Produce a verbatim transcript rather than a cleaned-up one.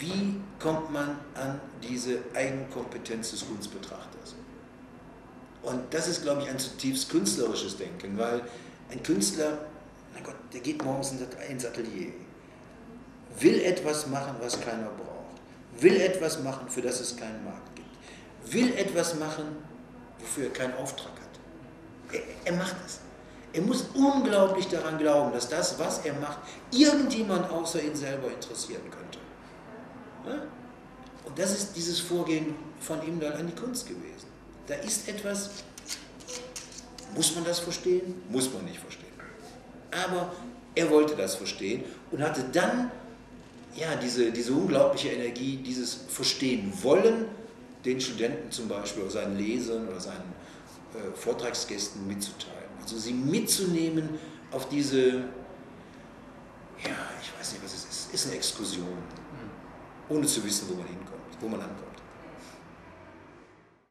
wie kommt man an diese Eigenkompetenz des Kunstbetrachters? Und das ist, glaube ich, ein zutiefst künstlerisches Denken, weil ein Künstler, mein Gott, der geht morgens ins Atelier, will etwas machen, was keiner braucht, will etwas machen, für das es keinen Markt gibt, will etwas machen, wofür er keinen Auftrag hat. Er, er macht es. Er muss unglaublich daran glauben, dass das, was er macht, irgendjemand außer ihn selber interessieren könnte. Ja? Und das ist dieses Vorgehen von ihm dann an die Kunst gewesen. Da ist etwas, muss man das verstehen? Muss man nicht verstehen. Aber er wollte das verstehen und hatte dann ja, diese, diese unglaubliche Energie, dieses Verstehen wollen, den Studenten zum Beispiel oder seinen Lesern oder seinen äh, Vortragsgästen mitzuteilen. Also sie mitzunehmen auf diese, ja, ich weiß nicht, was es ist, ist eine Exkursion, ohne zu wissen, wo man hinkommt, wo man ankommt.